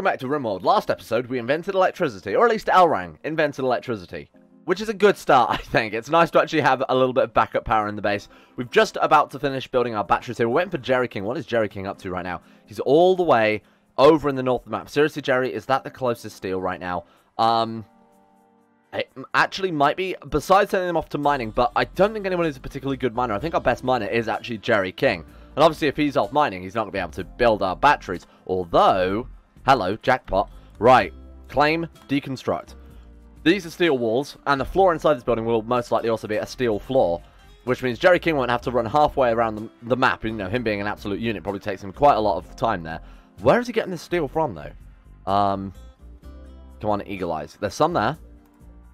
Welcome back to RimWorld. Last episode we invented electricity, or at least Elrang invented electricity, which is a good start, I think. It's nice to actually have a little bit of backup power in the base. We're just about to finish building our batteries here. We're waiting for Jerry King. What is Jerry King up to right now? He's all the way over in the north of the map. Seriously, Jerry, is that the closest steel right now? It actually might be, besides sending them off to mining, but I don't think anyone is a particularly good miner. I think our best miner is actually Jerry King. And obviously if he's off mining, he's not going to be able to build our batteries, although... hello, jackpot. Right, claim, deconstruct. These are steel walls, and the floor inside this building will most likely also be a steel floor, which means Jerry King won't have to run halfway around the map. You know, him being an absolute unit probably takes him quite a lot of time there. Where is he getting this steel from, though? Come on, eagle eyes. There's some there.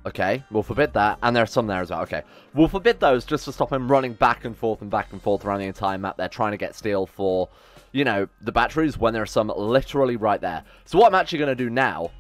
Okay, we'll forbid that, and there's some there as well. Okay, we'll forbid those just to stop him running back and forth around the entire map. They're trying to get steel for... you know, the batteries, when there are some literally right there. So what I'm actually going to do now,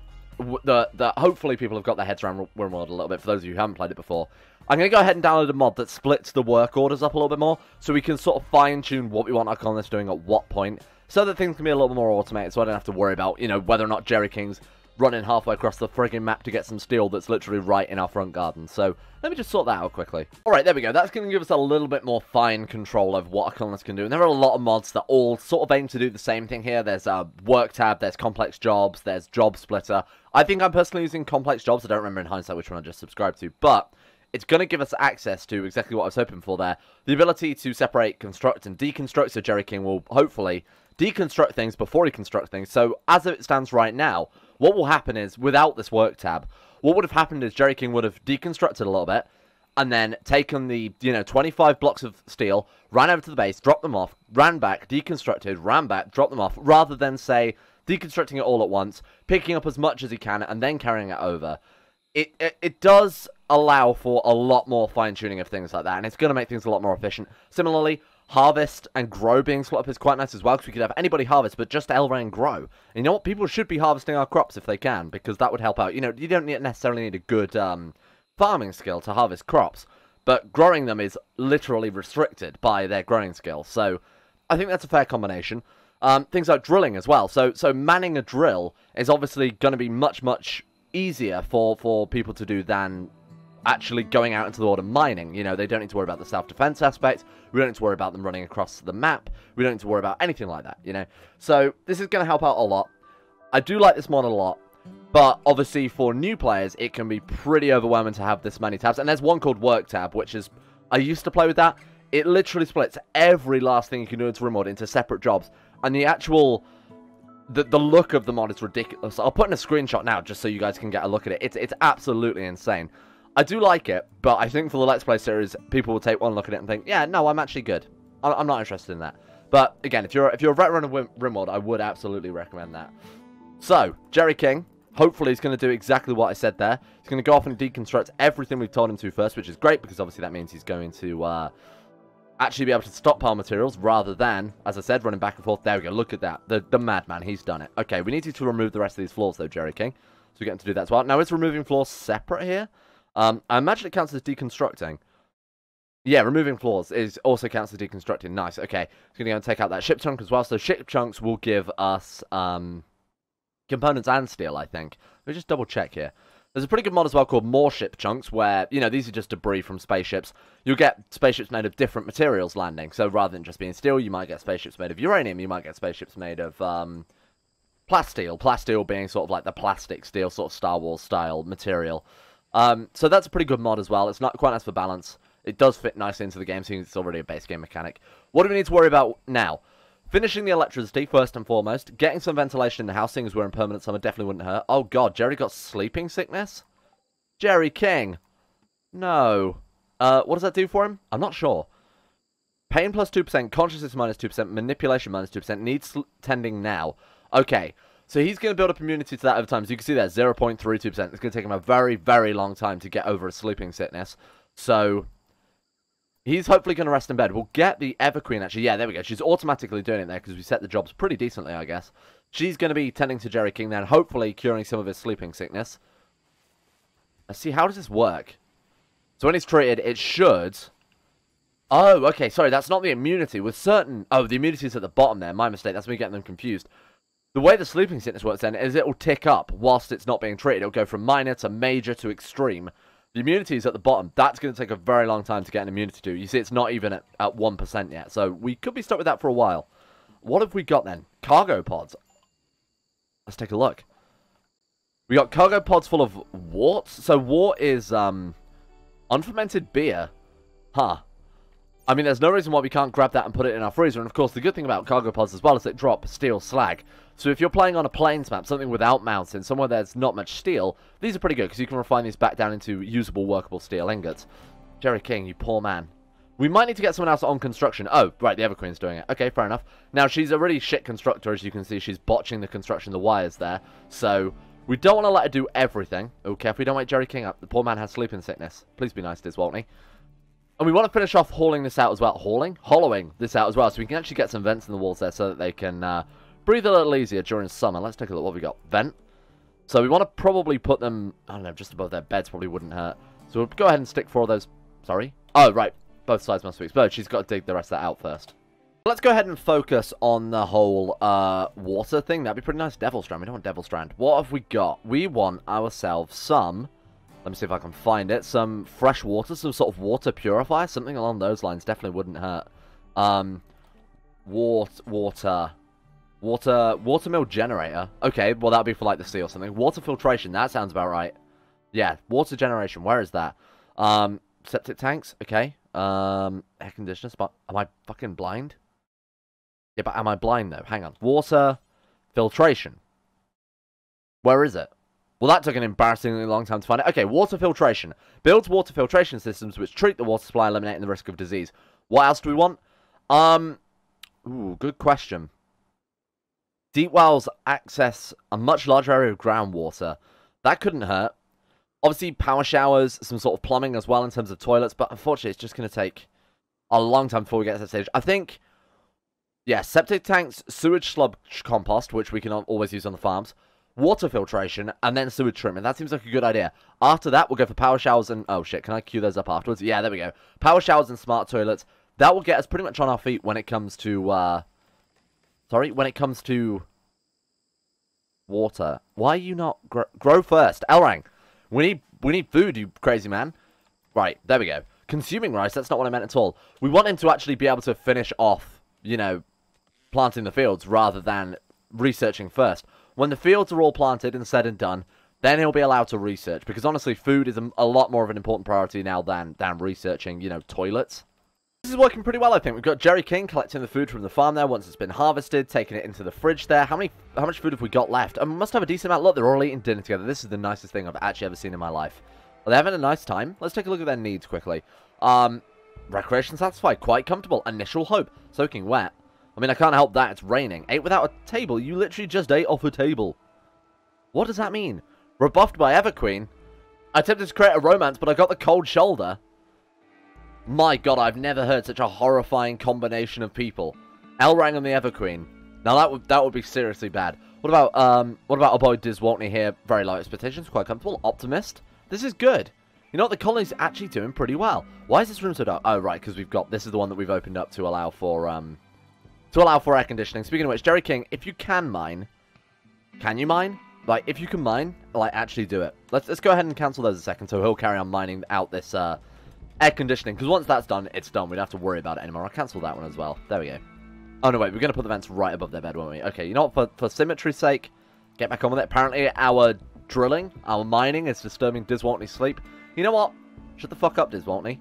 hopefully people have got their heads around RimWorld a little bit, for those of you who haven't played it before, I'm going to go ahead and download a mod that splits the work orders up a little bit more, so we can sort of fine-tune what we want our colonists doing at what point, so that things can be a little more automated, so I don't have to worry about, you know, whether or not Jerry King's running halfway across the friggin' map to get some steel that's literally right in our front garden. So let me just sort that out quickly. Alright, there we go. That's going to give us a little bit more fine control of what our colonists can do. And there are a lot of mods that all sort of aim to do the same thing here. There's Work Tab, there's Complex Jobs, there's Job Splitter. I think I'm personally using Complex Jobs. I don't remember in hindsight which one I just subscribed to, but it's going to give us access to exactly what I was hoping for there. The ability to separate, construct, and deconstruct, so Jerry King will hopefully deconstruct things before he constructs things. So as it stands right now, what will happen is, without this work tab, what would have happened is Jerry King would have deconstructed a little bit, and then taken the, you know, 25 blocks of steel, ran over to the base, dropped them off, ran back, deconstructed, ran back, dropped them off, rather than, say, deconstructing it all at once, picking up as much as he can, and then carrying it over. It does allow for a lot more fine-tuning of things like that, and it's going to make things a lot more efficient. Similarly, harvest and grow being split up is quite nice as well, because we could have anybody harvest, but just Elrang grow. And you know what? People should be harvesting our crops if they can, because that would help out. You know, you don't necessarily need a good farming skill to harvest crops, but growing them is literally restricted by their growing skill. So I think that's a fair combination. Things like drilling as well. So manning a drill is obviously going to be much, much easier for people to do than... actually going out into the world and mining. You know, they don't need to worry about the self-defense aspect, we don't need to worry about them running across the map, we don't need to worry about anything like that, you know. So, this is going to help out a lot. I do like this mod a lot, but obviously for new players, it can be pretty overwhelming to have this many tabs, and there's one called Work Tab, which is, I used to play with that, it literally splits every last thing you can do into RimWorld into separate jobs, and the actual... The look of the mod is ridiculous. I'll put in a screenshot now, just so you guys can get a look at it. It's absolutely insane. I do like it, but I think for the Let's Play series, people will take one look at it and think, yeah, no, I'm actually good. I'm not interested in that. But, again, if you're a veteran of RimWorld, I would absolutely recommend that. So, Jerry King, hopefully he's going to do exactly what I said there. He's going to go off and deconstruct everything we've told him to first, which is great, because obviously that means he's going to actually be able to stockpile materials rather than, as I said, running back and forth. There we go, look at that. The madman, he's done it. Okay, we need you to remove the rest of these floors, though, Jerry King. So we get him to do that as well. Now, is removing floors separate here? I imagine it counts as deconstructing. Yeah, removing floors is also counts as deconstructing. Nice, okay. It's going to go and take out that ship chunk as well. So ship chunks will give us components and steel, I think. Let me just double check here. There's a pretty good mod as well called More Ship Chunks, where, you know, these are just debris from spaceships. You'll get spaceships made of different materials landing. So rather than just being steel, you might get spaceships made of uranium. You might get spaceships made of... plasteel. Plasteel being sort of like the plastic steel, sort of Star Wars style material. So that's a pretty good mod as well. It's not quite nice for balance. It does fit nicely into the game, since it's already a base game mechanic. What do we need to worry about now? Finishing the electricity, first and foremost. Getting some ventilation in the house, seeing as we're in permanent summer, definitely wouldn't hurt. Oh god, Jerry got sleeping sickness? Jerry King. No. What does that do for him? I'm not sure. Pain plus 2%, consciousness minus 2%, manipulation minus 2%, needs tending now. Okay. So he's going to build up immunity to that over time. As you can see there, 0.32%. It's going to take him a very, very long time to get over a sleeping sickness. So he's hopefully going to rest in bed. We'll get the Everqueen, actually. Yeah, there we go. She's automatically doing it there because we set the jobs pretty decently, I guess. She's going to be tending to Jerry King then, hopefully curing some of his sleeping sickness. Let's see, how does this work? So when he's treated, it should... oh, okay, sorry, that's not the immunity. With certain... oh, the immunity's at the bottom there. My mistake. That's me getting them confused. The way the sleeping sickness works then is it will tick up whilst it's not being treated. It'll go from minor to major to extreme. The immunity is at the bottom. That's going to take a very long time to get an immunity to. You see, it's not even at 1% yet. So we could be stuck with that for a while. What have we got then? Cargo pods. Let's take a look. We got cargo pods full of warts. So wort is unfermented beer. Huh. I mean, there's no reason why we can't grab that and put it in our freezer. And, of course, the good thing about cargo pods as well is they drop steel slag. So if you're playing on a plains map, something without mountains, somewhere there's not much steel, these are pretty good because you can refine these back down into usable, workable steel ingots. Jerry King, you poor man. We might need to get someone else on construction. Oh, right, the Everqueen's doing it. Okay, fair enough. Now, she's a really shit constructor, as you can see. She's botching the construction of the wires there. So we don't want to let her do everything. Oh, careful, we don't wake Jerry King up. The poor man has sleeping sickness. Please be nice, Diz Waltney. And we want to finish off hauling this out as well. Hollowing this out as well. So we can actually get some vents in the walls there so that they can breathe a little easier during summer. Let's take a look at what we got. Vent. So we want to probably put them, I don't know, just above their beds probably wouldn't hurt. So we'll go ahead and stick four of those. Sorry. Oh, right. Both sides must be exploded. She's got to dig the rest of that out first. Let's go ahead and focus on the whole water thing. That'd be pretty nice. Devil Strand. We don't want Devil Strand. What have we got? We want ourselves some... Let me see if I can find it. Some fresh water, some sort of water purifier, something along those lines. Definitely wouldn't hurt. Watermill generator. Okay, well that'd be for like the sea or something. Water filtration, that sounds about right. Yeah, water generation, where is that? Septic tanks, okay. Air conditioner spot. Am I fucking blind? Yeah, but am I blind though? Hang on. Water filtration. Where is it? Well, that took an embarrassingly long time to find it. Okay, water filtration. Builds water filtration systems which treat the water supply, eliminating the risk of disease. What else do we want? Ooh, good question. Deep wells access a much larger area of groundwater. That couldn't hurt. Obviously, power showers, some sort of plumbing as well in terms of toilets, but unfortunately, it's just going to take a long time before we get to that stage. I think, yeah, septic tanks, sewage sludge compost, which we can always use on the farms, water filtration, and then sewage treatment. That seems like a good idea. After that, we'll go for power showers and... Oh, shit. Can I queue those up afterwards? Yeah, there we go. Power showers and smart toilets. That will get us pretty much on our feet when it comes to... Sorry, when it comes to... water. Why are you not... Grow first. Elrang. We need food, you crazy man. Right, there we go. Consuming rice, that's not what I meant at all. We want him to actually be able to finish off, you know, planting the fields rather than researching first. When the fields are all planted and said and done, then he'll be allowed to research. Because honestly, food is a lot more of an important priority now than researching, you know, toilets. This is working pretty well, I think. We've got Jerry King collecting the food from the farm there once it's been harvested, taking it into the fridge there. How much food have we got left? We must have a decent amount. Look, they're all eating dinner together. This is the nicest thing I've actually ever seen in my life. Are they having a nice time? Let's take a look at their needs quickly. Recreation satisfied, quite comfortable. Initial hope, soaking wet. I mean, I can't help that. It's raining. Ate without a table. You literally just ate off a table. What does that mean? Rebuffed by Everqueen. I attempted to create a romance, but I got the cold shoulder. My God, I've never heard such a horrifying combination of people. Elrang and the Everqueen. Now that would be seriously bad. What about our boy Diz Waltney here? Very low expectations, quite comfortable, optimist. This is good. You know what? The colony's actually doing pretty well. Why is this room so dark? Oh right, because we've got this is the one that we've opened up to allow for air conditioning. Speaking of which, Jerry King, if you can mine, can you mine? Like, if you can mine, like, actually do it. Let's go ahead and cancel those a second, so he'll carry on mining out this air conditioning. Because once that's done, it's done. We don't have to worry about it anymore. I'll cancel that one as well. There we go. Oh, no, wait. We're going to put the vents right above their bed, weren't we? Okay, you know what? For symmetry's sake, get back on with it. Apparently, our drilling, our mining is disturbing Diz Waltney's sleep. You know what? Shut the fuck up, Diz Waltney.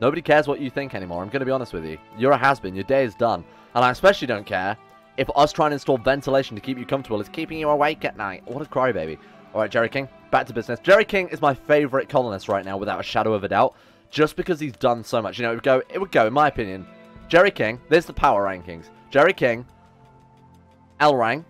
Nobody cares what you think anymore. I'm going to be honest with you. You're a has-been. Your day is done. And I especially don't care if us trying to install ventilation to keep you comfortable is keeping you awake at night. What a crybaby. All right, Jerry King, back to business. Jerry King is my favorite colonist right now, without a shadow of a doubt, just because he's done so much. You know, it would go, in my opinion, Jerry King. There's the power rankings. Jerry King, Elrang,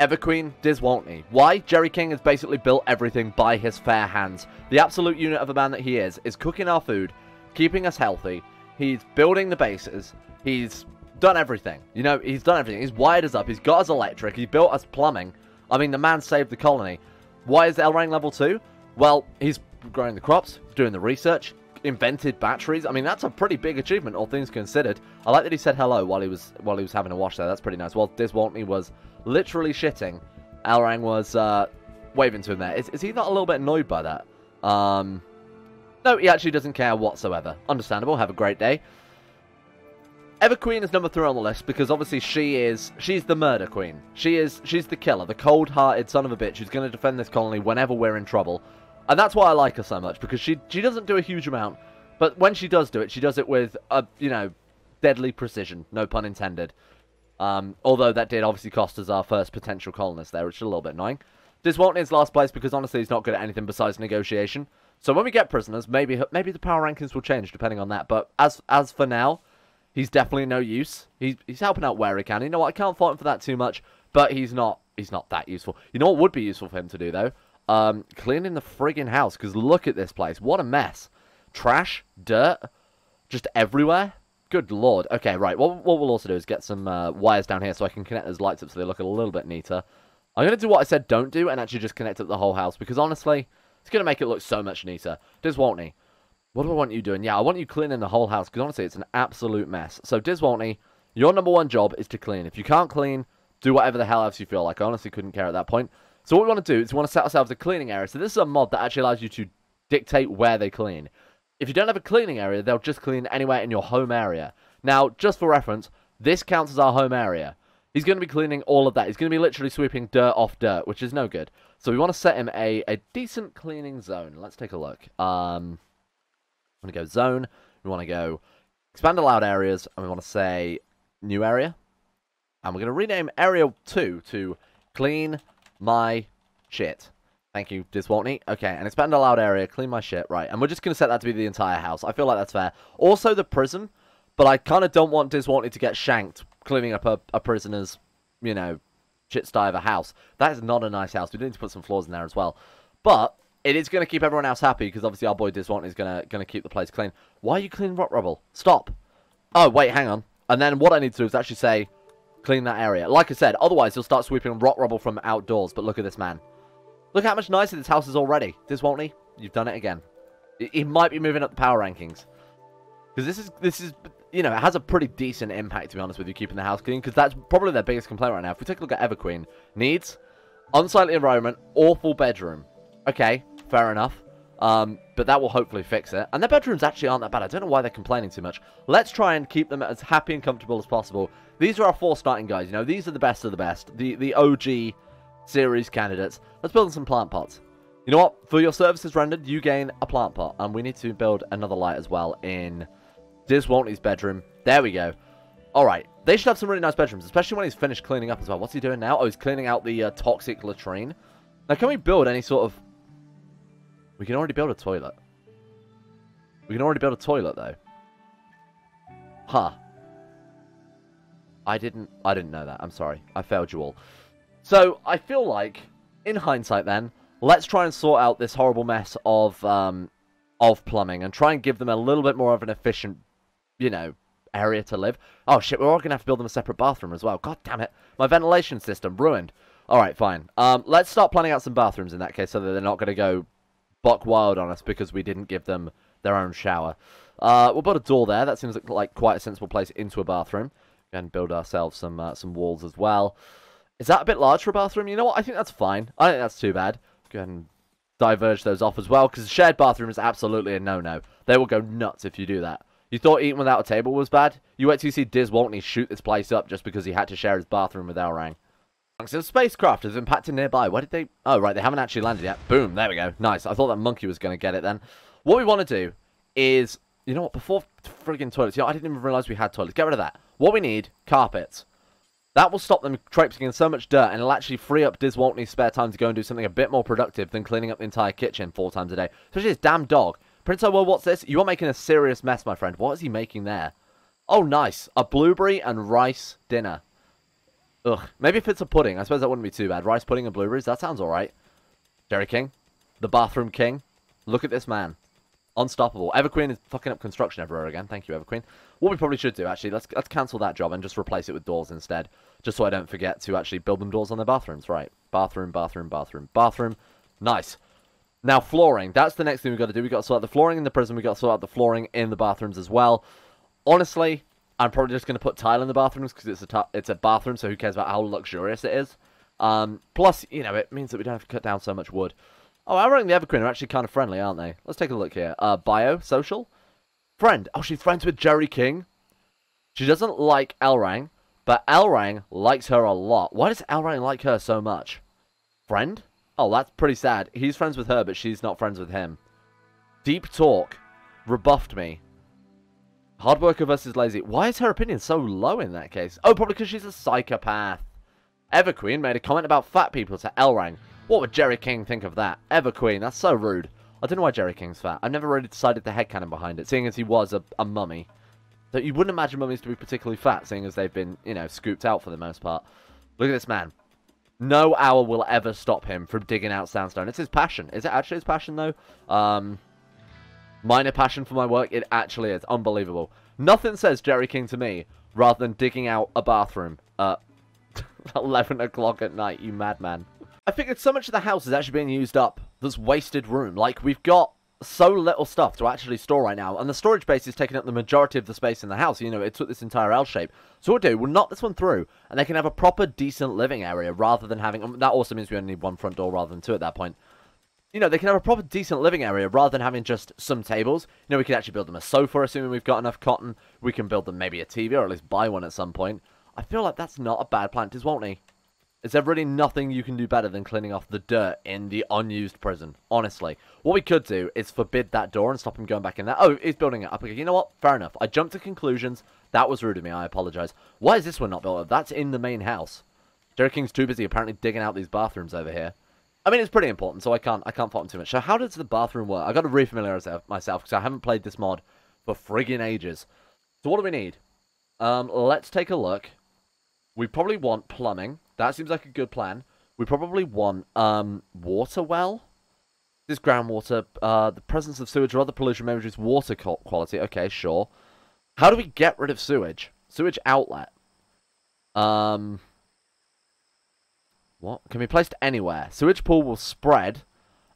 Everqueen, Diz Waltney. Why? Jerry King has basically built everything by his fair hands. The absolute unit of a man that he is cooking our food, keeping us healthy. He's building the bases. He's done everything. You know, he's done everything. He's wired us up. He's got us electric. He built us plumbing. I mean, the man saved the colony. Why is Elrang level 2? Well, he's growing the crops, doing the research, invented batteries. I mean, that's a pretty big achievement, all things considered. I like that he said hello while he was having a wash there. That's pretty nice. Well, Diz Waltney was literally shitting, Elrang was waving to him there. Is he not a little bit annoyed by that? No, he actually doesn't care whatsoever. Understandable. Have a great day. Everqueen is number 3 on the list because obviously she's the murder queen. She's the killer, the cold-hearted son of a bitch who's going to defend this colony whenever we're in trouble. And that's why I like her so much, because she doesn't do a huge amount, but when she does it with a, you know, deadly precision, no pun intended. Although that did obviously cost us our first potential colonist there, which is a little bit annoying. Diz Waltney is last place because honestly he's not good at anything besides negotiation. So when we get prisoners, maybe the power rankings will change depending on that. But as for now, he's definitely no use. He's helping out where he can. You know what? I can't fault him for that too much, but he's not that useful. You know what would be useful for him to do though? Cleaning the friggin' house, because look at this place. What a mess. Trash, dirt, just everywhere. Good lord. Okay, right. What we'll also do is get some wires down here so I can connect those lights up so they look a little bit neater. I'm going to do what I said don't do and actually just connect up the whole house, because honestly, it's going to make it look so much neater. Diz Waltney, what do I want you doing? Yeah, I want you cleaning the whole house, because honestly, it's an absolute mess. So, Diz Waltney, your number 1 job is to clean. If you can't clean, do whatever the hell else you feel like. I honestly couldn't care at that point. So, what we want to do is we want to set ourselves a cleaning area. So, this is a mod that actually allows you to dictate where they clean. If you don't have a cleaning area, they'll just clean anywhere in your home area. Now, just for reference, this counts as our home area. He's going to be cleaning all of that. He's going to be literally sweeping dirt off dirt, which is no good. So we want to set him a decent cleaning zone. Let's take a look. I'm going to go zone. We want to go expand allowed areas, and we want to say new area. And we're going to rename area 2 to clean my shit. Thank you, Diz Waltney. Okay, and expand allowed area, clean my shit. Right, and we're just going to set that to be the entire house. I feel like that's fair. Also the prison, but I kind of don't want Diz Waltney to get shanked cleaning up a prisoner's, you know, shit-sty of a house. That is not a nice house. We need to put some floors in there as well. But it is going to keep everyone else happy, because obviously our boy Diz Waltney is going to keep the place clean. Why are you cleaning rock rubble? Stop. Oh, wait, hang on. And then what I need to do is actually say, clean that area. Like I said, otherwise you'll start sweeping rock rubble from outdoors. But look at this man. Look how much nicer this house is already. Diz Waltney, you've done it again. He might be moving up the power rankings. Because this is... You know, it has a pretty decent impact, to be honest with you, keeping the house clean, because that's probably their biggest complaint right now. If we take a look at Everqueen, needs, unsightly environment, awful bedroom. Okay, fair enough. But that will hopefully fix it. And their bedrooms actually aren't that bad. I don't know why they're complaining too much. Let's try and keep them as happy and comfortable as possible. These are our 4 starting guys, you know. These are the best of the best. The OG series candidates. Let's build some plant pots. You know what? For your services rendered, you gain a plant pot. And we need to build another light as well in... Diz Waltney's bedroom. There we go. Alright. They should have some really nice bedrooms, especially when he's finished cleaning up as well. What's he doing now? Oh, he's cleaning out the toxic latrine. Now, can we build any sort of... We can already build a toilet. We can already build a toilet, though. Huh. I didn't know that. I'm sorry. I failed you all. So, I feel like, in hindsight then, let's try and sort out this horrible mess of plumbing and try and give them a little bit more of an efficient... you know, area to live. Oh, shit, we're all going to have to build them a separate bathroom as well. God damn it. My ventilation system ruined. All right, fine. Let's start planning out some bathrooms in that case so that they're not going to go buck wild on us because we didn't give them their own shower. We'll build a door there. That seems like quite a sensible place into a bathroom. And build ourselves some walls as well. Is that a bit large for a bathroom? You know what? I think that's fine. I don't think that's too bad. Go ahead and diverge those off as well, because the shared bathroom is absolutely a no-no. They will go nuts if you do that. You thought eating without a table was bad? You wait till you see Diz Waltney shoot this place up just because he had to share his bathroom with Elrang. So the spacecraft has impacted nearby. Where did they... Oh, right, they haven't actually landed yet. Boom, there we go. Nice. I thought that monkey was going to get it then. What we want to do is... You know what? Before friggin' toilets... You know, I didn't even realise we had toilets. Get rid of that. What we need, carpets. That will stop them traipsing in so much dirt, and it'll actually free up Diz Waltney's spare time to go and do something a bit more productive than cleaning up the entire kitchen 4 times a day. Especially his damn dog. Prince, well, what's this? You are making a serious mess, my friend. What is he making there? Oh, nice. A blueberry and rice dinner. Ugh. Maybe if it's a pudding. I suppose that wouldn't be too bad. Rice pudding and blueberries. That sounds all right. Jerry King. The bathroom king. Look at this man. Unstoppable. Everqueen is fucking up construction everywhere again. Thank you, Everqueen. What we probably should do, actually, let's cancel that job and just replace it with doors instead. Just so I don't forget to actually build them doors on their bathrooms. Right. Bathroom, bathroom, bathroom, bathroom. Nice. Now, flooring. That's the next thing we've got to do. We've got to sort out the flooring in the prison. We've got to sort out the flooring in the bathrooms as well. Honestly, I'm probably just going to put tile in the bathrooms because it's a bathroom, so who cares about how luxurious it is. Plus, you know, it means that we don't have to cut down so much wood. Oh, Elrang and the Everqueen are actually kind of friendly, aren't they? Let's take a look here. Bio, social, friend. Oh, she's friends with Jerry King. She doesn't like Elrang, but Elrang likes her a lot. Why does Elrang like her so much? Friend? Oh, that's pretty sad. He's friends with her, but she's not friends with him. Deep talk. Rebuffed me. Hard worker versus lazy. Why is her opinion so low in that case? Oh, probably because she's a psychopath. Everqueen made a comment about fat people to Elrang. What would Jerry King think of that? Everqueen, that's so rude. I don't know why Jerry King's fat. I've never really decided the headcanon behind it, seeing as he was a mummy. So you wouldn't imagine mummies to be particularly fat, seeing as they've been, you know, scooped out for the most part. Look at this man. No hour will ever stop him from digging out sandstone. It's his passion. Is it actually his passion, though? Minor passion for my work. It actually is. Unbelievable. Nothing says Jerry King to me rather than digging out a bathroom at 11 o'clock at night, you madman. I figured so much of the house is actually being used up. There's wasted room. Like, we've got so little stuff to actually store right now, and the storage base is taking up the majority of the space in the house. You know, it took this entire L shape. So what we'll do, we'll knock this one through, and they can have a proper, decent living area rather than having... that also means we only need one front door rather than two at that point. You know, they can have a proper, decent living area rather than having just some tables. You know, we could actually build them a sofa, assuming we've got enough cotton. We can build them maybe a TV, or at least buy one at some point. I feel like that's not a bad plan, Diz Waltney. Is there really nothing you can do better than cleaning off the dirt in the unused prison? Honestly. What we could do is forbid that door and stop him going back in there. Oh, he's building it up. Okay, you know what? Fair enough. I jumped to conclusions. That was rude of me. I apologize. Why is this one not built up? That's in the main house. Jerry King's too busy apparently digging out these bathrooms over here. I mean, it's pretty important, so I can't fault him too much. So how does the bathroom work? I've got to refamiliarize myself because I haven't played this mod for friggin' ages. So what do we need? Let's take a look. We probably want plumbing. That seems like a good plan. We probably want water well. This groundwater, the presence of sewage or other pollution may reduce water quality. Okay, sure. How do we get rid of sewage? Sewage outlet. What? Can be placed anywhere. Sewage pool will spread.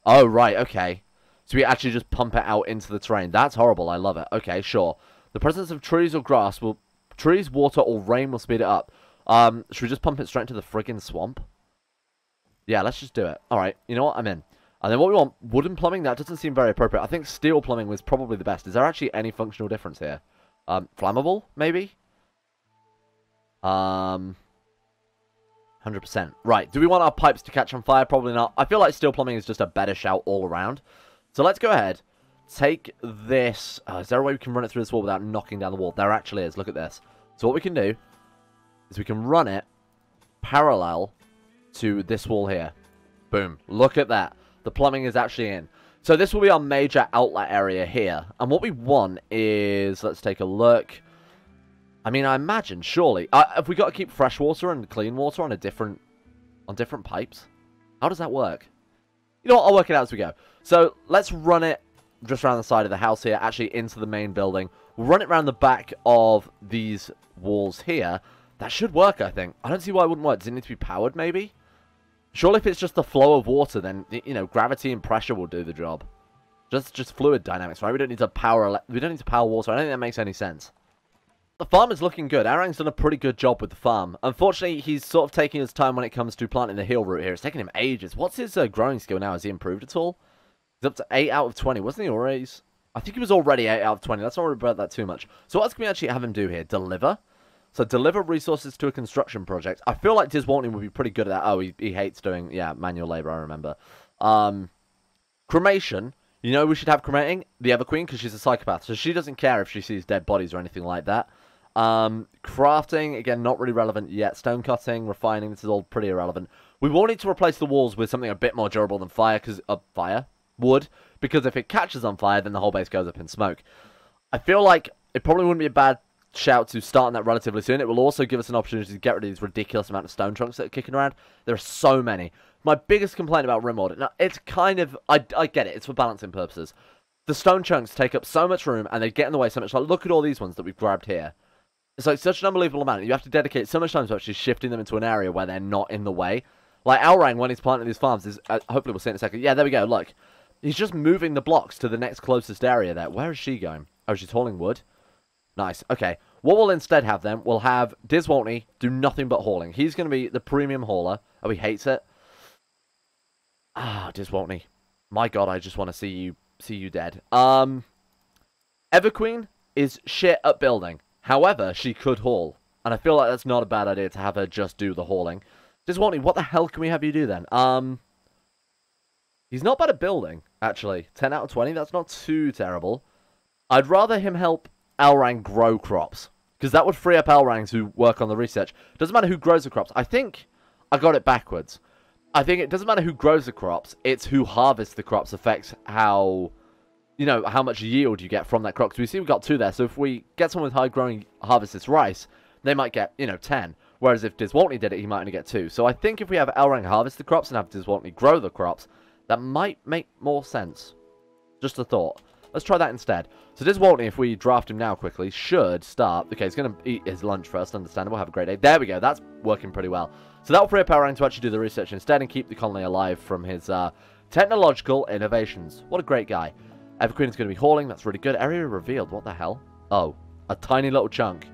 Oh, right, okay. So we actually just pump it out into the terrain. That's horrible. I love it. Okay, sure. The presence of trees or grass will... trees, water, or rain will speed it up. Should we just pump it straight into the friggin' swamp? Yeah, let's just do it. Alright, you know what? I'm in. And then what we want, wooden plumbing? That doesn't seem very appropriate. I think steel plumbing was probably the best. Is there actually any functional difference here? Flammable, maybe? 100%. Right, do we want our pipes to catch on fire? Probably not. I feel like steel plumbing is just a better shout all around. So let's go ahead. Take this. Is there a way we can run it through this wall without knocking down the wall? There actually is. Look at this. So what we can do... is we can run it parallel to this wall here. Boom. Look at that. The plumbing is actually in. So this will be our major outlet area here. And what we want is... let's take a look. I mean, I imagine, surely... have we got to keep fresh water and clean water on a different... on different pipes? How does that work? You know what? I'll work it out as we go. So let's run it just around the side of the house here. Actually, into the main building. We'll run it around the back of these walls here. That should work, I think. I don't see why it wouldn't work. Does it need to be powered, maybe? Surely if it's just the flow of water, then, you know, gravity and pressure will do the job. Just fluid dynamics, right? We don't need to power water. I don't think that makes any sense. The farm is looking good. Elrang's done a pretty good job with the farm. Unfortunately, he's sort of taking his time when it comes to planting the heel root here. It's taking him ages. What's his growing skill now? Has he improved at all? He's up to 8 out of 20. Wasn't he already? I think he was already 8 out of 20. Let's not worry about that too much. So what else can we actually have him do here? Deliver? So, deliver resources to a construction project. I feel like Diz Waltney would be pretty good at that. Oh, he hates doing, yeah, manual labor, I remember. Cremation. You know we should have cremating? The Everqueen, because she's a psychopath. So, she doesn't care if she sees dead bodies or anything like that. Crafting, again, not really relevant yet. Stone cutting, refining, this is all pretty irrelevant. We will need to replace the walls with something a bit more durable than fire, because, wood. Because if it catches on fire, then the whole base goes up in smoke. I feel like it probably wouldn't be a bad... shout to starting that relatively soon. It will also give us an opportunity to get rid of these ridiculous amount of stone trunks that are kicking around. There are so many. My biggest complaint about RimWorld, now it's kind of, I get it, it's for balancing purposes. The stone chunks take up so much room and they get in the way so much. Like, look at all these ones that we've grabbed here. It's like such an unbelievable amount. You have to dedicate so much time to actually shifting them into an area where they're not in the way. Like Elrang, when he's planting these farms, is hopefully we'll see it in a second. Yeah, there we go, look. He's just moving the blocks to the next closest area there. Where is she going? Oh, she's hauling wood. Nice, okay. What we'll instead have then, we'll have Diz Waltney do nothing but hauling. He's going to be the premium hauler. Oh, he hates it. Ah, Diz Waltney. My God, I just want to see you dead. Everqueen is shit at building. However, she could haul. And I feel like that's not a bad idea to have her just do the hauling. Diz Waltney, what the hell can we have you do then? He's not bad at building, actually. 10 out of 20, that's not too terrible. I'd rather him help Elrang grow crops, because that would free up Elrangs who work on the research. Doesn't matter who grows the crops. I think I got it backwards. I think it doesn't matter who grows the crops, it's who harvests the crops affects how, you know, how much yield you get from that crop. Because we see we've got 2 there, so if we get someone with high growing harvest this rice, they might get, you know, 10. Whereas if Diz Waltney did it, he might only get 2. So I think if we have Elrang harvest the crops and have Diz Waltney grow the crops, that might make more sense. Just a thought. Let's try that instead. So Diz Waltney, if we draft him now quickly, should start. Okay, he's going to eat his lunch first. Understandable. Have a great day. There we go. That's working pretty well. So that'll free up Elrang to actually do the research instead and keep the colony alive from his technological innovations. What a great guy. Everqueen is going to be hauling. That's really good. Area revealed. What the hell? Oh, a tiny little chunk.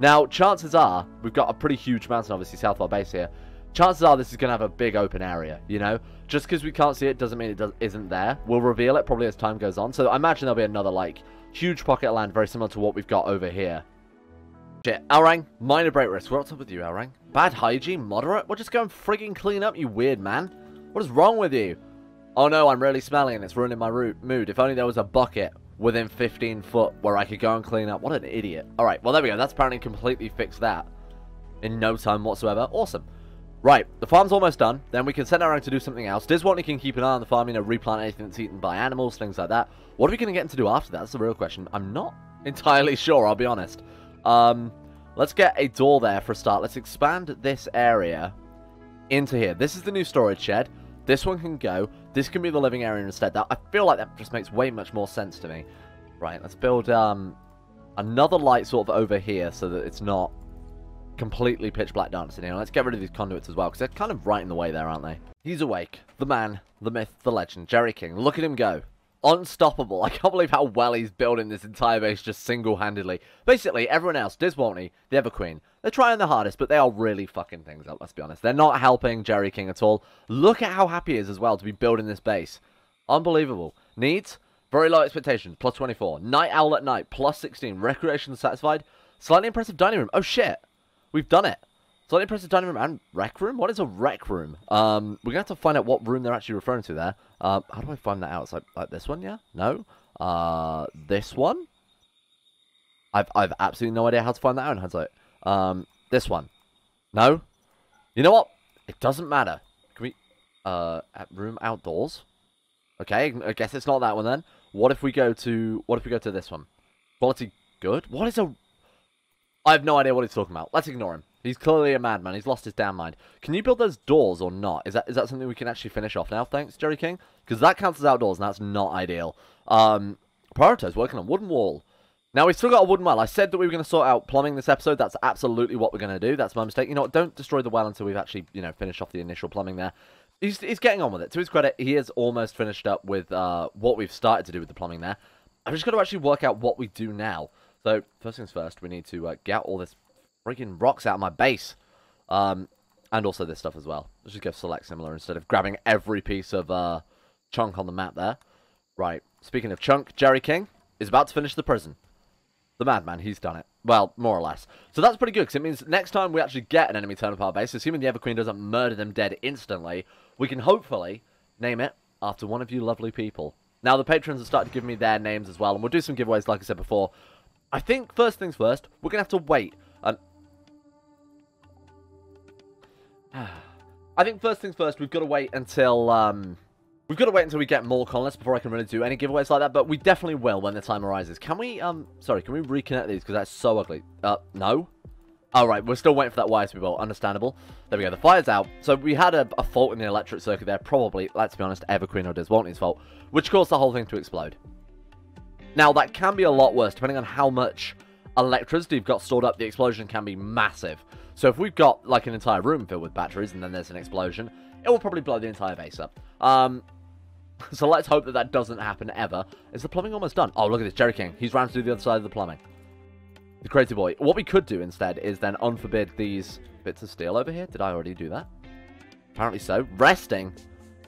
Now, chances are, we've got a pretty huge mountain, obviously, south of our base here. Chances are this is going to have a big open area, you know? Just because we can't see it doesn't mean it isn't there. We'll reveal it probably as time goes on. So I imagine there'll be another, like, huge pocket of land very similar to what we've got over here. Shit. Elrang, minor break risk. What's up with you, Elrang? Bad hygiene? Moderate? Well, just go and frigging clean up, you weird man. What is wrong with you? Oh, no, I'm really smelly and it's ruining my mood. If only there was a bucket within 15 foot where I could go and clean up. What an idiot. All right, well, there we go. That's apparently completely fixed that in no time whatsoever. Awesome. Right, the farm's almost done. Then we can send Elrang to do something else. Diz Waltney can keep an eye on the farm, you know, replant anything that's eaten by animals, things like that. What are we going to get him to do after that? That's the real question. I'm not entirely sure, I'll be honest. Let's get a door there for a start. Let's expand this area into here. This is the new storage shed. This one can go. This can be the living area instead. That, I feel like that just makes way much more sense to me. Right, let's build another light sort of over here so that it's not completely pitch black darkness in here. Let's get rid of these conduits as well, because they're kind of right in the way there, aren't they? He's awake. The man, the myth, the legend, Jerry King. Look at him go. Unstoppable. I can't believe how well he's building this entire base just single-handedly. Basically, everyone else, Diz Waltney, the Everqueen, they're trying the hardest, but they are really fucking things up, let's be honest. They're not helping Jerry King at all. Look at how happy he is as well to be building this base. Unbelievable. Needs? Very low expectations, plus 24. Night owl at night, plus 16. Recreation satisfied. Slightly impressive dining room. Oh, shit. We've done it. So an impressive dining room and rec room? What is a rec room? We're going to have to find out what room they're actually referring to there. How do I find that out? It's like this one, yeah? No? This one? I've absolutely no idea how to find that out in hindsight. This one. No? You know what? It doesn't matter. Can we... at room outdoors? Okay, I guess it's not that one then. What if we go to... What if we go to this one? Quality good? What is a... I have no idea what he's talking about. Let's ignore him. He's clearly a madman. He's lost his damn mind. Can you build those doors or not? Is that something we can actually finish off now? Thanks, Jerry King. Because that counts as outdoors, and that's not ideal. Prioritize working on wooden wall. Now, we've still got a wooden well. I said that we were going to sort out plumbing this episode. That's absolutely what we're going to do. That's my mistake. You know what? Don't destroy the well until we've actually, you know, finished off the initial plumbing there. He's getting on with it. To his credit, he is almost finished up with what we've started to do with the plumbing there. I've just got to actually work out what we do now. So, first things first, we need to get all this freaking rocks out of my base. And also this stuff as well. Let's just go select similar instead of grabbing every piece of chunk on the map there. Right, speaking of chunk, Jerry King is about to finish the prison. The madman, he's done it. Well, more or less. So that's pretty good, because it means next time we actually get an enemy turn up our base, assuming the Everqueen doesn't murder them dead instantly, we can hopefully name it after one of you lovely people. Now, the patrons have started giving me their names as well, and we'll do some giveaways, like I said before. I think, first things first, we're going to have to wait. I think, first things first, we've got to wait until... we've got to wait until we get more colonists before I can really do any giveaways like that, but we definitely will when the time arises. Can we... sorry, can we reconnect these? Because that's so ugly. No? Alright, we're still waiting for that wire to be built. Understandable. There we go. The fire's out. So we had a fault in the electric circuit there. Probably, let's be honest, Everqueen or Diz Waltney's fault, which caused the whole thing to explode. Now, that can be a lot worse, depending on how much electricity you've got stored up. The explosion can be massive. So if we've got, like, an entire room filled with batteries and then there's an explosion, it will probably blow the entire base up. So let's hope that that doesn't happen ever. Is the plumbing almost done? Oh, look at this, Jerry King. He's round to do the other side of the plumbing. The crazy boy. What we could do instead is then unforbid these bits of steel over here. Did I already do that? Apparently so. Resting.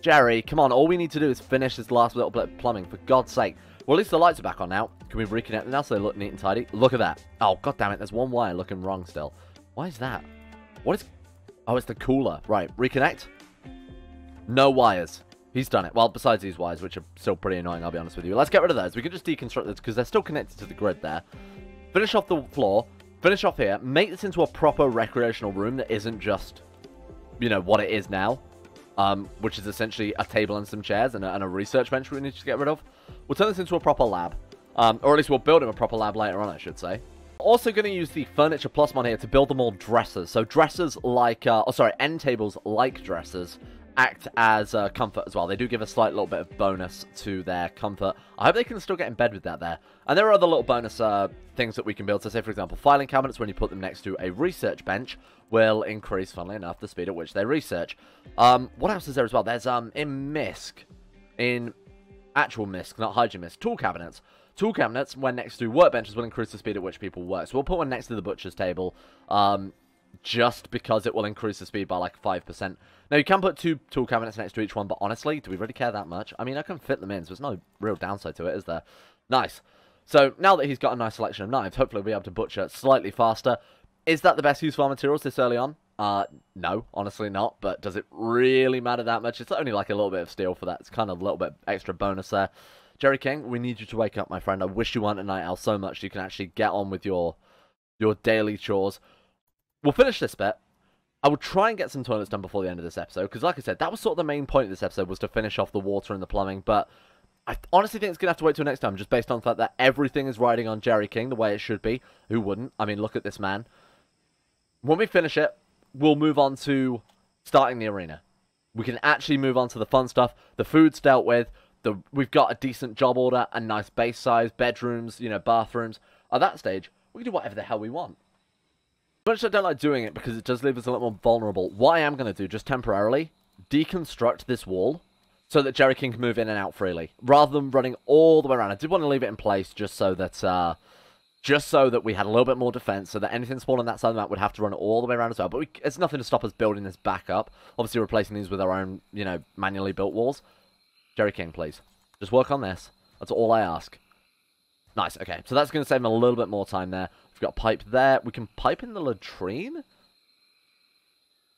Jerry, come on. All we need to do is finish this last little bit of plumbing, for God's sake. Well, at least the lights are back on now. Can we reconnect them now so they look neat and tidy? Look at that. Oh, God damn it. There's one wire looking wrong still. Why is that? What is... Oh, it's the cooler. Right. Reconnect. No wires. He's done it. Well, besides these wires, which are still pretty annoying, I'll be honest with you. Let's get rid of those. We can just deconstruct this because they're still connected to the grid there. Finish off the floor. Finish off here. Make this into a proper recreational room that isn't just, you know, what it is now. Which is essentially a table and some chairs and a research bench we need to get rid of. We'll turn this into a proper lab. Or at least we'll build him a proper lab later on, I should say. Also going to use the Furniture Plus mod here to build them all dressers. So dressers like, end tables like dressers act as comfort as well. They do give a slight little bit of bonus to their comfort. I hope they can still get in bed with that there. And there are other little bonus things that we can build. So say, for example, filing cabinets, when you put them next to a research bench, will increase, funnily enough, the speed at which they research. What else is there as well? There's, in MISC, in actual MISC, not Hygiene MISC, tool cabinets. Tool cabinets, when next to workbenches, will increase the speed at which people work. So we'll put one next to the butcher's table, just because it will increase the speed by like 5%. Now you can put two tool cabinets next to each one, but honestly, do we really care that much? I mean, I can fit them in, so there's no real downside to it, is there? Nice. So now that he's got a nice selection of knives, hopefully we'll be able to butcher slightly faster. Is that the best use of our materials this early on? No, honestly not, but does it really matter that much? It's only like a little bit of steel for that. It's kind of a little bit extra bonus there. Jerry King, we need you to wake up, my friend. I wish you weren't a night owl so much you can actually get on with your daily chores. We'll finish this bit. I will try and get some toilets done before the end of this episode, because like I said, that was sort of the main point of this episode, was to finish off the water and the plumbing, but I honestly think it's going to have to wait till next time, just based on the fact that everything is riding on Jerry King the way it should be. Who wouldn't? I mean, look at this man. When we finish it, we'll move on to starting the arena. We can actually move on to the fun stuff. The food's dealt with. We've got a decent job order, a nice base size, bedrooms, you know, bathrooms. At that stage, we can do whatever the hell we want. Much I don't like doing it because it does leave us a little more vulnerable. What I am going to do, just temporarily, deconstruct this wall so that Jerry King can move in and out freely, rather than running all the way around. I did want to leave it in place just so that we had a little bit more defense, so that anything small on that side of the map would have to run all the way around as well. But it's nothing to stop us building this back up. Obviously, replacing these with our own, you know, manually built walls. Jerry King, please. Just work on this. That's all I ask. Nice, okay. So that's going to save him a little bit more time there. We've got a pipe there. We can pipe in the latrine?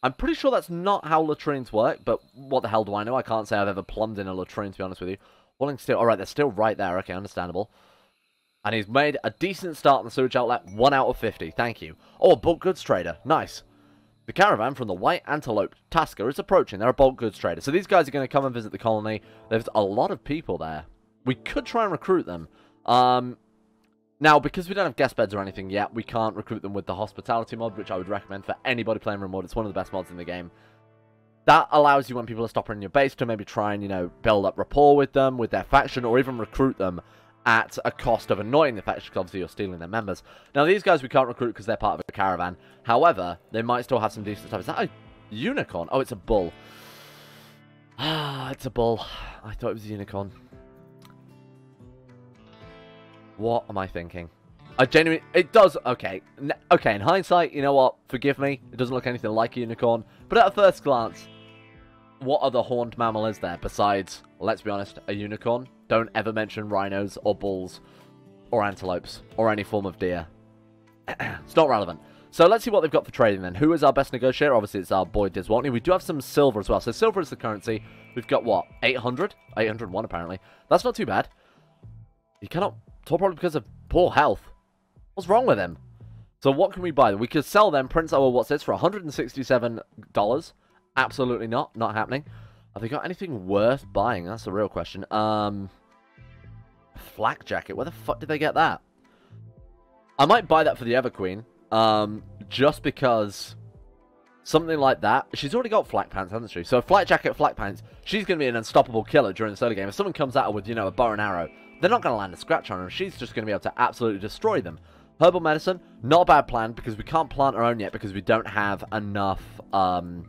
I'm pretty sure that's not how latrines work, but what the hell do I know? I can't say I've ever plumbed in a latrine, to be honest with you. Walling steel. All right, they're still right there. Okay, understandable. And he's made a decent start on the sewage outlet. 1 out of 50. Thank you. Oh, a bulk goods trader. Nice. The caravan from the White Antelope Tasker is approaching. They're a bulk goods trader. So these guys are going to come and visit the colony. There's a lot of people there. We could try and recruit them. Now, because we don't have guest beds or anything yet, we can't recruit them with the Hospitality mod, which I would recommend for anybody playing RimWorld. It's one of the best mods in the game. That allows you, when people are stopping in your base, to maybe try and, you know, build up rapport with them, with their faction, or even recruit them at a cost of annoying the faction, because obviously you're stealing their members. Now, these guys we can't recruit because they're part of a caravan. However, they might still have some decent stuff. Is that a unicorn? Oh, it's a bull. Ah, it's a bull. I thought it was a unicorn. What am I thinking? I genuinely... It does... Okay. Okay, in hindsight, you know what? Forgive me. It doesn't look anything like a unicorn. But at a first glance, what other horned mammal is there besides, let's be honest, a unicorn? Don't ever mention rhinos or bulls or antelopes or any form of deer. It's not relevant. So let's see what they've got for trading then. Who is our best negotiator? Obviously, it's our boy Diz Waltney. We do have some silver as well. So silver is the currency. We've got, what, 800? 801, apparently. That's not too bad. You cannot... Probably because of poor health. What's wrong with him? So what can we buy? We could sell them. Prince, oh, what's this? For $167. Absolutely not. Not happening. Have they got anything worth buying? That's the real question. Flak jacket. Where the fuck did they get that? I might buy that for the Everqueen. Just because something like that. She's already got flak pants, hasn't she? So flak jacket, flak pants. She's going to be an unstoppable killer during this early game. If someone comes at her with, you know, a bow and arrow, they're not going to land a scratch on her. She's just going to be able to absolutely destroy them. Herbal medicine, not a bad plan, because we can't plant our own yet because we don't have enough growing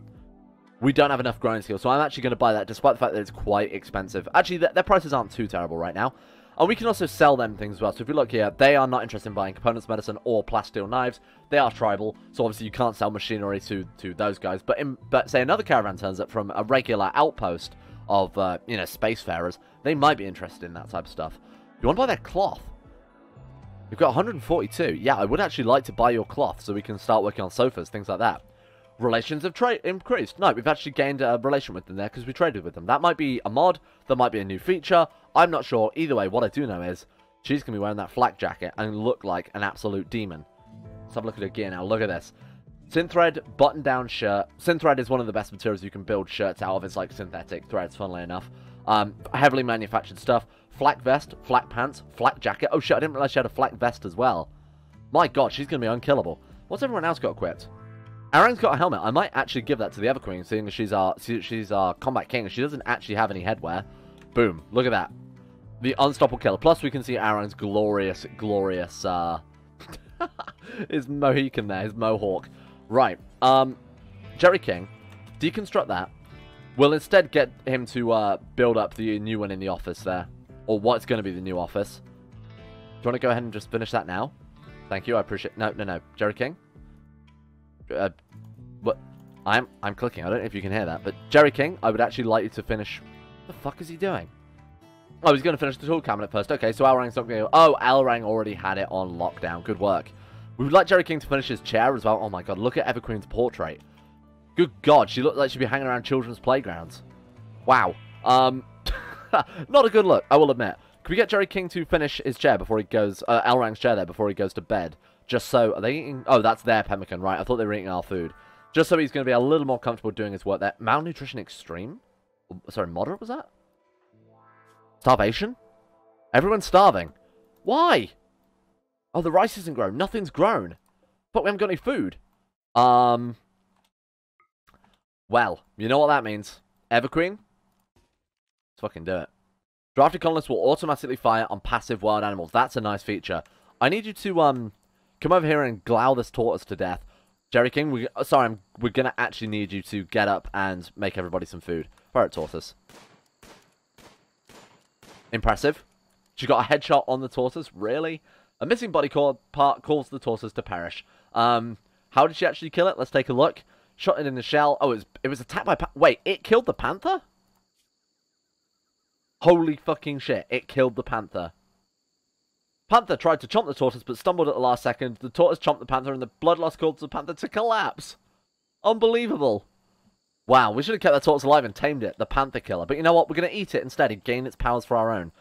skills. So I'm actually going to buy that, despite the fact that it's quite expensive. Actually, their prices aren't too terrible right now. And we can also sell them things as well. So if we look here, they are not interested in buying components, medicine, or plasteel knives. They are tribal, so obviously you can't sell machinery to those guys. But say another caravan turns up from a regular outpost of, you know, spacefarers, they might be interested in that type of stuff. You want to buy their cloth? You've got 142. Yeah, I would actually like to buy your cloth so we can start working on sofas, things like that. Relations have increased. No, we've actually gained a relation with them there because we traded with them. That might be a mod. That might be a new feature. I'm not sure. Either way, what I do know is she's going to be wearing that flak jacket and look like an absolute demon. Let's have a look at her gear now. Look at this. Synthread button-down shirt. Synthread is one of the best materials you can build shirts out of. It's like synthetic threads, funnily enough. Heavily manufactured stuff. Flak vest, flak pants, flak jacket. Oh, shit, I didn't realize she had a flak vest as well. My God, she's going to be unkillable. What's everyone else got equipped? Elrang's got a helmet. I might actually give that to the Everqueen, seeing as she's our combat king. She doesn't actually have any headwear. Boom. Look at that. The unstoppable killer. Plus, we can see Elrang's glorious, glorious, his Mohican there, his Mohawk. Right. Jerry King. Deconstruct that. We'll instead get him to build up the new one in the office there. Or what's going to be the new office. Do you want to go ahead and just finish that now? Thank you. I appreciate... No, no, no. Jerry King? What? I'm clicking. I don't know if you can hear that. But Jerry King, I would actually like you to finish... What the fuck is he doing? Oh, he's going to finish the tool cabinet first. Okay, so Elrang's not going to... Oh, Elrang already had it on lockdown. Good work. We would like Jerry King to finish his chair as well. Oh my God, look at Everqueen's portrait. Good God, she looked like she'd be hanging around children's playgrounds. Wow. Not a good look, I will admit. Can we get Jerry King to finish his chair before he goes... Elrang's chair there before he goes to bed? Just so... Are they eating... Oh, that's their pemmican, right? I thought they were eating our food. Just so he's going to be a little more comfortable doing his work there. Malnutrition extreme? Sorry, moderate was that? Starvation? Everyone's starving. Why? Oh, the rice isn't grown. Nothing's grown. But we haven't got any food. Well, you know what that means. Everqueen? Let's fucking do it. Drafted colonists will automatically fire on passive wild animals. That's a nice feature. I need you to come over here and glow this tortoise to death. Jerry King, we're going to actually need you to get up and make everybody some food. Fire at tortoise. Impressive. She got a headshot on the tortoise. Really? A missing body part calls the tortoise to perish. How did she actually kill it? Let's take a look. Shot it in the shell. Oh, it was attacked by... Wait, it killed the panther? Holy fucking shit, it killed the panther. Panther tried to chomp the tortoise, but stumbled at the last second. The tortoise chomped the panther, and the blood loss caused the panther to collapse. Unbelievable. Wow, we should have kept that tortoise alive and tamed it, the panther killer. But you know what, we're going to eat it instead and gain its powers for our own.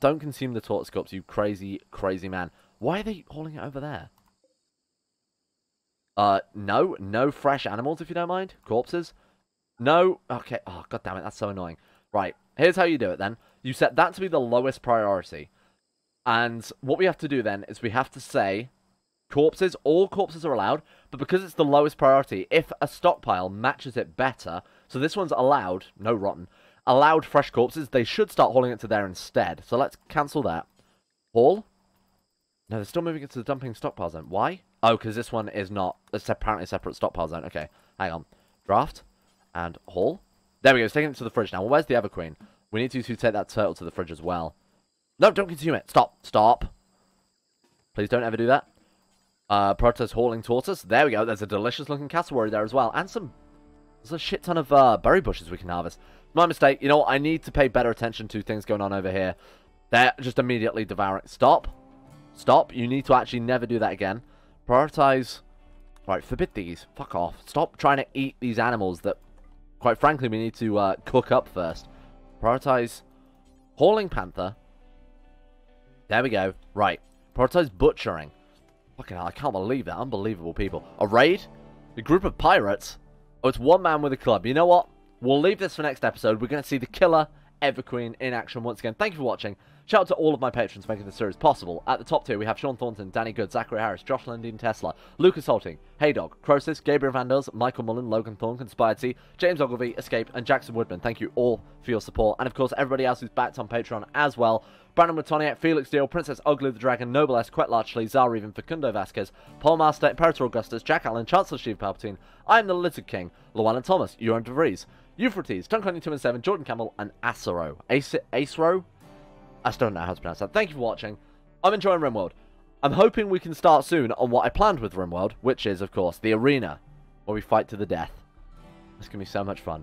Don't consume the tortoise corpse, you crazy, crazy man. Why are they hauling it over there? No fresh animals, if you don't mind. Corpses. No, okay. Oh, God damn it, that's so annoying. Right, here's how you do it then. You set that to be the lowest priority. And what we have to do then is we have to say corpses, all corpses are allowed, but because it's the lowest priority, if a stockpile matches it better, so this one's allowed, no rotten, allowed fresh corpses, they should start hauling it to there instead. So let's cancel that. Haul? No, they're still moving it to the dumping stockpile zone. Why? Oh, because this one is not, it's apparently a separate stockpile zone. Okay, hang on. Draft and haul. There we go, it's taking it to the fridge now. Well, where's the Everqueen? We need you to take that turtle to the fridge as well. No, don't consume it. Stop. Stop. Please don't ever do that. Protest hauling tortoise. There we go. There's a delicious looking cassowary there as well. And some... There's a shit ton of berry bushes we can harvest. My mistake. You know what? I need to pay better attention to things going on over here. They're just immediately devouring. Stop. Stop. You need to actually never do that again. Prioritize. Right, forbid these. Fuck off. Stop trying to eat these animals that... Quite frankly, we need to cook up first. Prioritize hauling panther. There we go. Right. Prioritize butchering. Fucking hell, I can't believe that. Unbelievable people. A raid? A group of pirates? Oh, it's one man with a club. You know what? We'll leave this for next episode. We're going to see the killer Everqueen in action once again. Thank you for watching. Shout out to all of my patrons for making this series possible. At the top tier, we have Sean Thornton, Danny Good, Zachary Harris, Josh Lundeen Tesla, Lucas Holting, Heydog, Croesus, Gabriel Vandals, Michael Mullen, Logan Thorne, Conspired T, James Ogilvie, Escape, and Jackson Woodman. Thank you all for your support. And of course, everybody else who's backed on Patreon as well. Brandon Matoniak, Felix Deal, Princess Oglu the Dragon, Noble S, Quet Larchley, Tsar Even, Facundo Vasquez, Paul Master, Imperator Augustus, Jack Allen, Chancellor Sheev Palpatine, I Am the Lizard King, Llewellyn Thomas, Euron DeVries, Euphrates, Duncony 2 and 7, Jordan Campbell, and Acero. Acero? I still don't know how to pronounce that. Thank you for watching. I'm enjoying RimWorld. I'm hoping we can start soon on what I planned with RimWorld, which is, of course, the arena, where we fight to the death. It's going to be so much fun.